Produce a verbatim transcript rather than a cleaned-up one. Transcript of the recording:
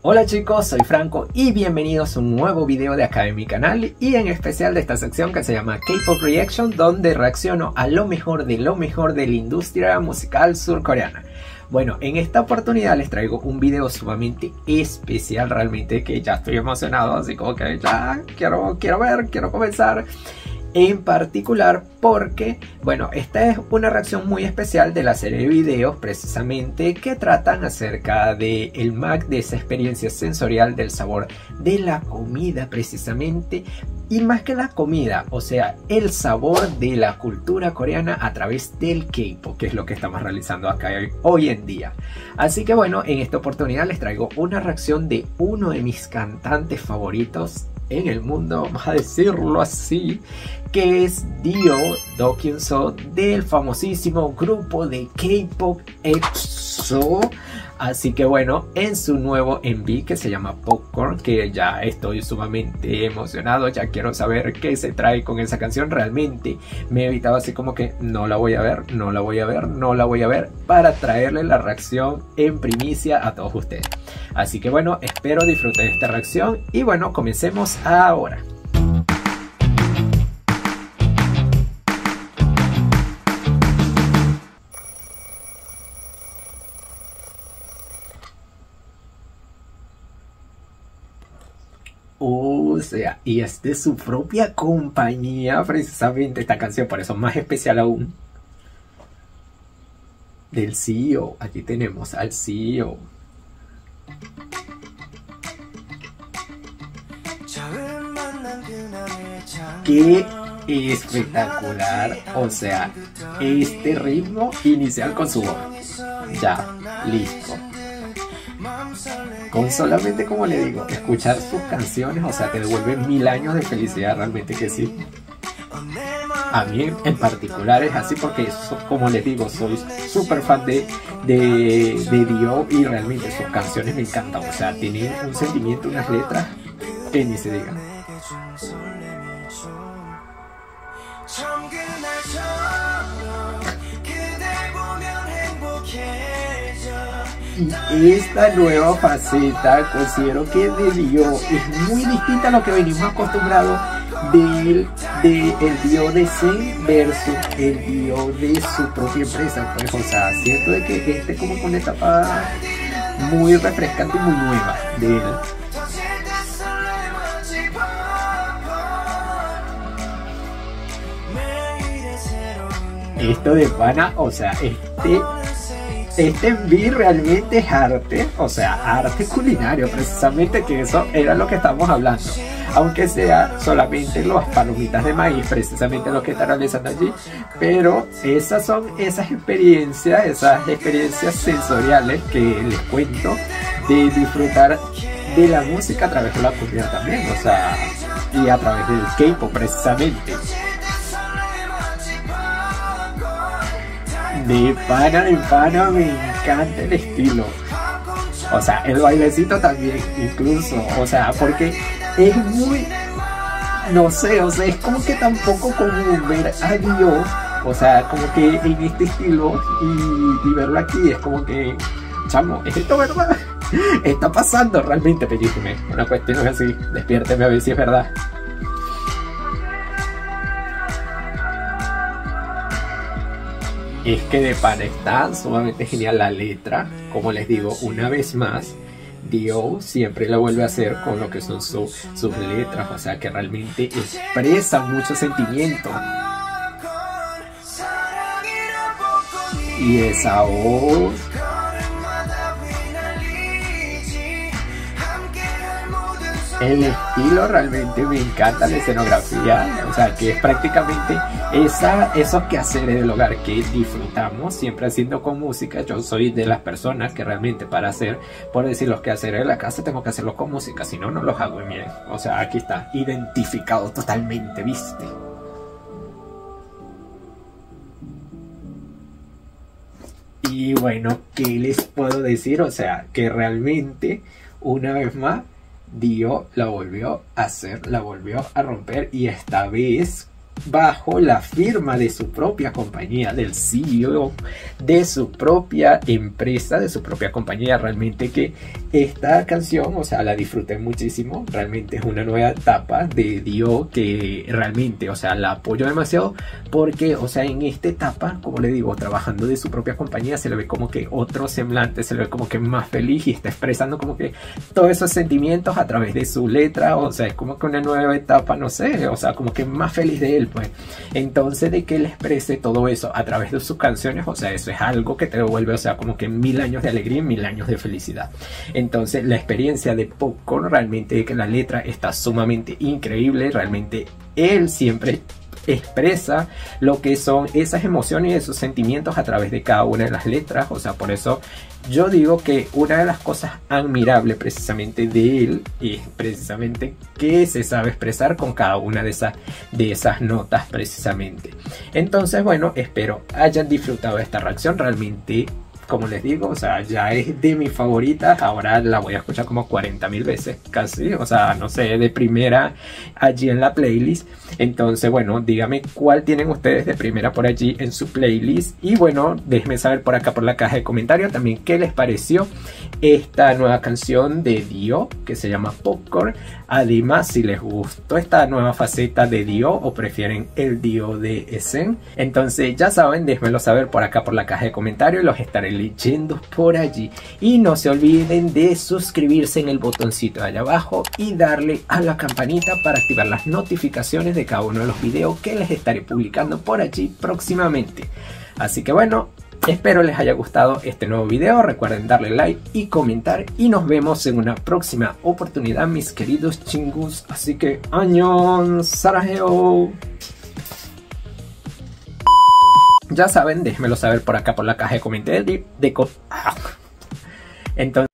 Hola chicos, soy Franco y bienvenidos a un nuevo video de acá en mi canal y en especial de esta sección que se llama K-pop Reaction, donde reacciono a lo mejor de lo mejor de la industria musical surcoreana. Bueno, en esta oportunidad les traigo un video sumamente especial, realmente, que ya estoy emocionado, así como que ya quiero, quiero ver, quiero comenzar. En particular porque, bueno, esta es una reacción muy especial de la serie de videos precisamente que tratan acerca del M A C, de esa experiencia sensorial del sabor de la comida precisamente. Y más que la comida, o sea, el sabor de la cultura coreana a través del K-pop, que es lo que estamos realizando acá hoy, hoy en día. Así que bueno, en esta oportunidad les traigo una reacción de uno de mis cantantes favoritos en el mundo, vamos a decirlo así, que es D O Doh Kyung Soo, del famosísimo grupo de K-pop EXO. Así que bueno, en su nuevo M V que se llama Popcorn, que ya estoy sumamente emocionado, ya quiero saber qué se trae con esa canción. Realmente me he evitado así como que no la voy a ver, no la voy a ver, no la voy a ver, para traerle la reacción en primicia a todos ustedes. Así que bueno, espero disfruten de esta reacción y bueno, comencemos ahora. O sea, y es de su propia compañía precisamente esta canción, por eso más especial aún. Del C E O, aquí tenemos al C E O. ¡Qué espectacular! O sea, este ritmo inicial con su voz. Ya, listo. Con solamente, como le digo, escuchar sus canciones, o sea, te devuelven mil años de felicidad, realmente que sí. A mí en particular es así porque, so, como les digo, soy súper fan de, de, de D O y realmente sus canciones me encantan. O sea, tienen un sentimiento, unas letras que ni se digan. Y esta nueva faceta considero que de D O es muy distinta a lo que venimos acostumbrados del de, el D O de Sen versus el D O de su propia empresa. Pues, o sea, siento de que este como con una etapa muy refrescante y muy nueva de él. Esto de pana, o sea, este... Este M V realmente es arte, o sea, arte culinario, precisamente, que eso era lo que estábamos hablando. Aunque sea solamente las palomitas de maíz, precisamente lo que está realizando allí. Pero esas son esas experiencias, esas experiencias sensoriales que les cuento, de disfrutar de la música a través de la comida también, o sea, y a través del K-pop precisamente. De pana, de pana, me encanta el estilo. O sea, el bailecito también, incluso. O sea, porque es muy... No sé, o sea, es como que tampoco común ver a Dios. O sea, como que en este estilo y, y verlo aquí es como que... Chamo, ¿es esto verdad? Está pasando realmente, pellíjeme. Una cuestión es así, despiérteme a ver si es verdad. Es que de pana está sumamente genial la letra. Como les digo, una vez más, D O siempre la vuelve a hacer con lo que son su, sus letras, o sea que realmente expresa mucho sentimiento. Y esa voz. El estilo realmente me encanta, la escenografía, o sea que es prácticamente esa, esos quehaceres del hogar que disfrutamos siempre haciendo con música. Yo soy de las personas que realmente para hacer, por decir los quehaceres de la casa, tengo que hacerlos con música, si no, no los hago bien. O sea, aquí está, identificado totalmente, ¿viste? Y bueno, ¿qué les puedo decir? O sea, que realmente, una vez más, D O la volvió a hacer, la volvió a romper, y esta vez bajo la firma de su propia compañía, del C E O de su propia empresa, de su propia compañía. Realmente que esta canción, o sea, la disfruté muchísimo. Realmente es una nueva etapa de D O que realmente, o sea, la apoyo demasiado, porque, o sea, en esta etapa, como le digo, trabajando de su propia compañía, se le ve como que otro semblante, se le ve como que más feliz y está expresando como que todos esos sentimientos a través de su letra. O sea, es como que una nueva etapa, no sé, o sea, como que más feliz de él, pues. Entonces, de que él exprese todo eso a través de sus canciones, o sea, eso es algo que te devuelve, o sea, como que mil años de alegría y mil años de felicidad. Entonces, la experiencia de Popcorn, realmente que la letra está sumamente increíble. Realmente él siempre expresa lo que son esas emociones y esos sentimientos a través de cada una de las letras. O sea, por eso yo digo que una de las cosas admirables precisamente de él es precisamente que se sabe expresar con cada una de esas, de esas notas precisamente. Entonces, bueno, espero hayan disfrutado de esta reacción. Realmente, como les digo, o sea, ya es de mis favoritas. Ahora la voy a escuchar como cuarenta mil veces casi, o sea, no sé, de primera allí en la playlist. Entonces, bueno, díganme cuál tienen ustedes de primera por allí en su playlist. Y bueno, déjenme saber por acá por la caja de comentarios también qué les pareció esta nueva canción de D O que se llama Popcorn. Además, si les gustó esta nueva faceta de D O o prefieren el D O de Essen. Entonces, ya saben, déjenmelo saber por acá por la caja de comentarios. Los estaré leyendo por allí, y no se olviden de suscribirse en el botoncito de allá abajo y darle a la campanita para activar las notificaciones de cada uno de los videos que les estaré publicando por allí próximamente. Así que bueno, espero les haya gustado este nuevo video. Recuerden darle like y comentar, y nos vemos en una próxima oportunidad, mis queridos chingus. Así que añón sarajeo. Ya saben, déjenmelo saber por acá por la caja de comentarios de, de co ah. Entonces